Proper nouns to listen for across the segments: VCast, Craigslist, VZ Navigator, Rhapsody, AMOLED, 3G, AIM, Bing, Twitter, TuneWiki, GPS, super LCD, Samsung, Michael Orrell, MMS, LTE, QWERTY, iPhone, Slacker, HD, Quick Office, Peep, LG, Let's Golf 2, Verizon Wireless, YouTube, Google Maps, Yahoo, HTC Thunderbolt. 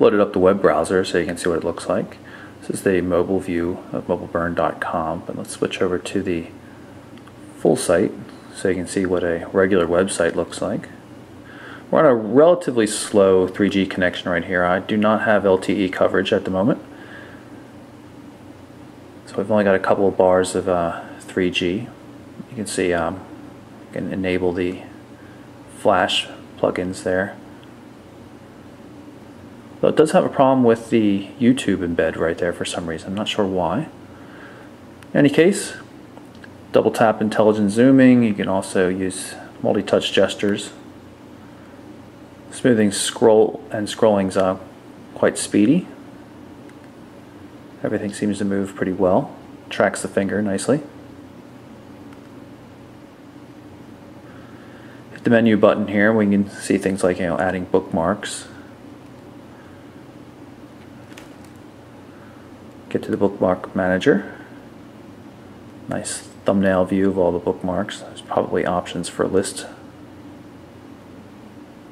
loaded up the web browser so you can see what it looks like. This is the mobile view of mobileburn.com, but let's switch over to the full site so you can see what a regular website looks like. We're on a relatively slow 3G connection right here. I do not have LTE coverage at the moment, so we've only got a couple of bars of 3G. You can see you can enable the flash plugins there. Though it does have a problem with the YouTube embed right there for some reason. I'm not sure why. In any case, double tap intelligent zooming. You can also use multi-touch gestures. Smoothing scroll and scrolling's quite speedy. Everything seems to move pretty well. Tracks the finger nicely. Hit the menu button here. We can see things like, you know, adding bookmarks. Get to the bookmark manager. Nice thumbnail view of all the bookmarks. There's probably options for list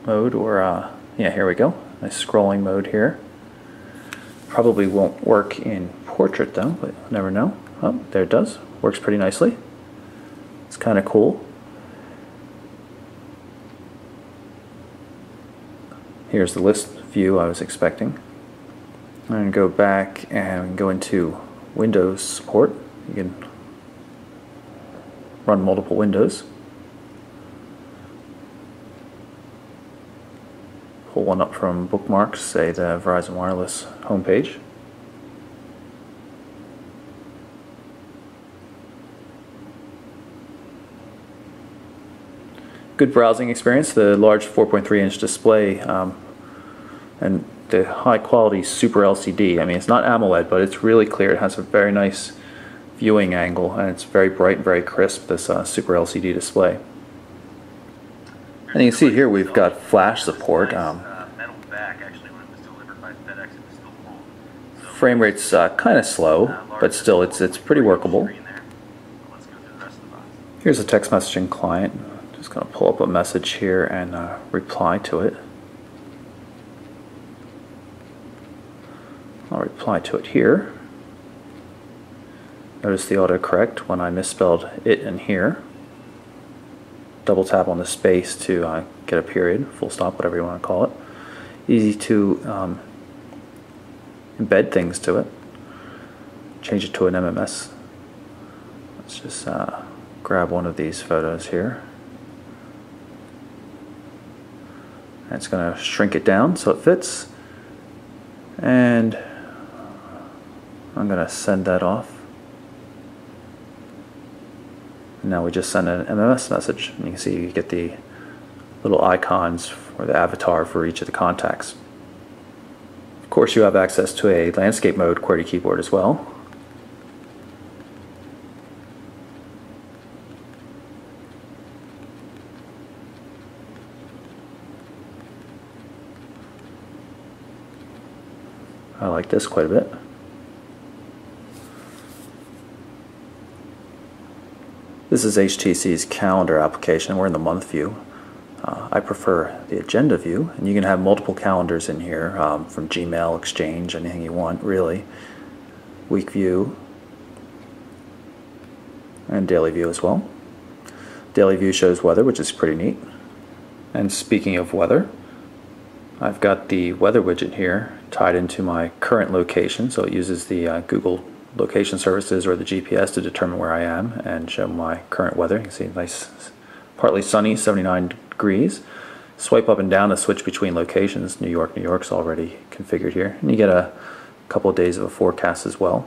mode or yeah, here we go. Nice scrolling mode here. Probably won't work in portrait though, but you'll never know. Oh, there it does. Works pretty nicely. It's kind of cool. Here's the list view I was expecting. I'm going to go back and go into Windows support. You can run multiple windows. Pull one up from bookmarks, say the Verizon Wireless homepage. Good browsing experience. The large 4.3-inch display and the high-quality super LCD. I mean, it's not AMOLED, but it's really clear. It has a very nice viewing angle, and it's very bright and very crisp, this super LCD display. And you can see here we've got flash support. Frame rate's kind of slow, but still it's pretty workable. Here's a text messaging client. Just going to pull up a message here and reply to it. I'll reply to it here. Notice the autocorrect when I misspelled it in here. Double tap on the space to get a period, full stop, whatever you want to call it. Easy to embed things to it. Change it to an MMS. Let's just grab one of these photos here. And it's going to shrink it down so it fits. And I'm going to send that off. Now we just send an MMS message, and you can see you get the little icons or the avatar for each of the contacts. Of course, you have access to a landscape mode QWERTY keyboard as well. I like this quite a bit. This is HTC's calendar application. We're in the month view. I prefer the agenda view, and you can have multiple calendars in here, from Gmail, Exchange, anything you want really. Week view and daily view as well. Daily view shows weather, which is pretty neat. And speaking of weather, I've got the weather widget here tied into my current location, so it uses the Google location services or the GPS to determine where I am and show my current weather. You can see nice, partly sunny, 79 degrees. Swipe up and down to switch between locations. New York, New York's already configured here. And you get a couple of days of a forecast as well.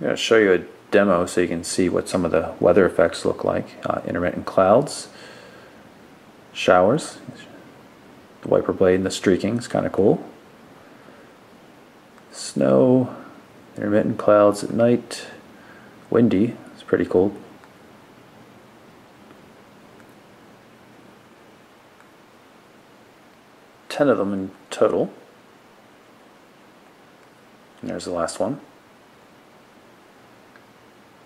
I'm going to show you a demo so you can see what some of the weather effects look like. Intermittent clouds. Showers, the wiper blade and the streaking is kind of cool. Snow, intermittent clouds at night, windy, it's pretty cool. Ten of them in total. And there's the last one.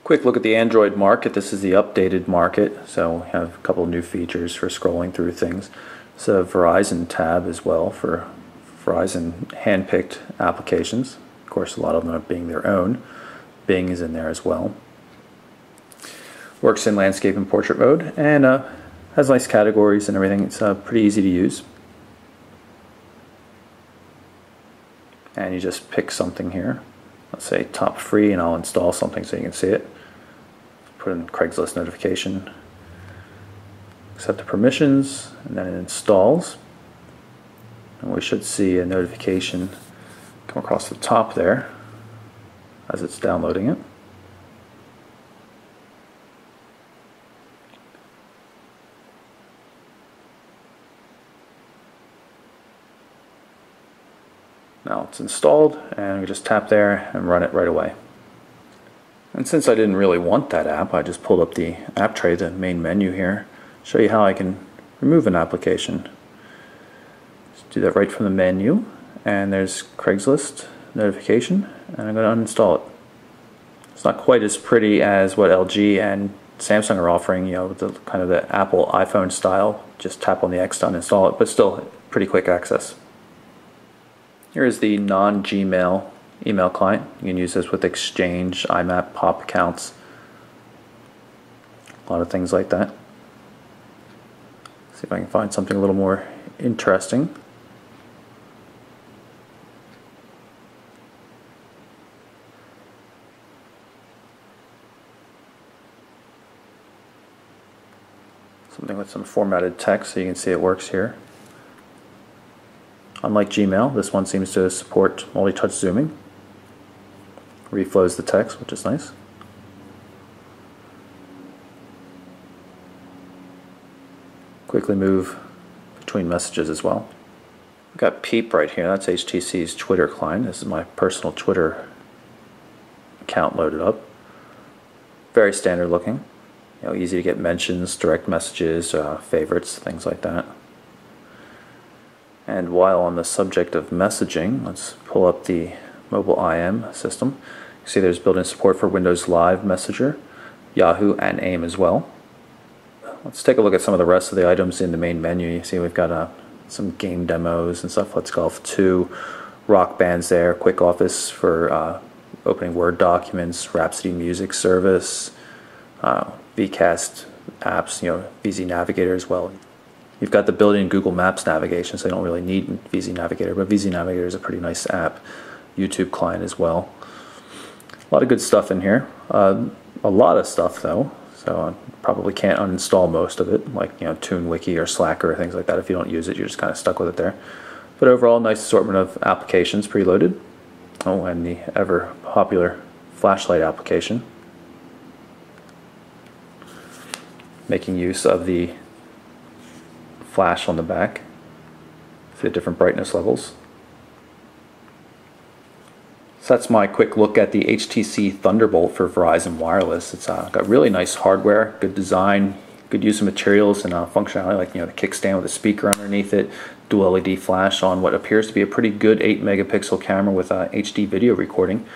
Quick look at the Android market. This is the updated market, so we have a couple new features for scrolling through things. It's a Verizon tab as well for Verizon hand-picked applications. Of course, a lot of them are being their own. Bing is in there as well. Works in landscape and portrait mode, and has nice categories and everything. It's pretty easy to use. And you just pick something here. Let's say top free, and I'll install something so you can see it. Put in Craigslist notification. Accept the permissions, and then it installs. And we should see a notification come across the top there as it's downloading it. Now it's installed, and we just tap there and run it right away. And since I didn't really want that app, I just pulled up the app tray, the main menu here, show you how I can remove an application. Just do that right from the menu, and there's Craigslist notification, and I'm going to uninstall it. It's not quite as pretty as what LG and Samsung are offering, you know, the kind of the Apple iPhone style. Just tap on the X to uninstall it, but still pretty quick access. Here is the non-Gmail email client. You can use this with Exchange, IMAP, POP accounts, a lot of things like that. See if I can find something a little more interesting. Something with some formatted text so you can see it works here. Unlike Gmail, this one seems to support multi-touch zooming. Reflows the text, which is nice. Quickly move between messages as well. We've got Peep right here. That's HTC's Twitter client. This is my personal Twitter account loaded up. Very standard looking. You know, easy to get mentions, direct messages, favorites, things like that. And while on the subject of messaging, let's pull up the mobile IM system. You see there's built-in support for Windows Live Messenger, Yahoo, and AIM as well. Let's take a look at some of the rest of the items in the main menu. You see we've got some game demos and stuff. Let's Golf 2, Rock Band's there, Quick Office for opening Word documents, Rhapsody music service, VCast apps, you know, VZ Navigator as well. You've got the built-in Google Maps navigation, so you don't really need VZ Navigator, but VZ Navigator is a pretty nice app. YouTube client as well. A lot of good stuff in here. A lot of stuff though, so I probably can't uninstall most of it, like, you know, TuneWiki or Slacker or things like that. If you don't use it, you're just kind of stuck with it there. But overall, nice assortment of applications preloaded. Oh, and the ever popular flashlight application. Making use of the flash on the back for the different brightness levels. So that's my quick look at the HTC Thunderbolt for Verizon Wireless. It's got really nice hardware, good design, good use of materials and functionality, like, you know, the kickstand with a speaker underneath it, dual LED flash on what appears to be a pretty good 8-megapixel camera with HD video recording.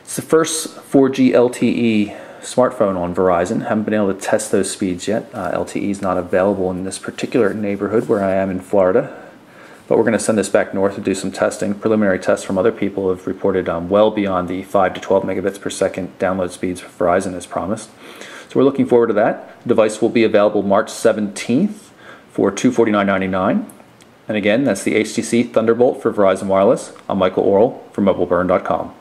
It's the first 4G LTE smartphone on Verizon. Haven't been able to test those speeds yet. LTE is not available in this particular neighborhood where I am in Florida, but we're going to send this back north to do some testing. Preliminary tests from other people have reported well beyond the 5 to 12 megabits per second download speeds Verizon has promised. So we're looking forward to that. The device will be available March 17th for $249.99. And again, that's the HTC Thunderbolt for Verizon Wireless. I'm Michael Orrell from mobileburn.com.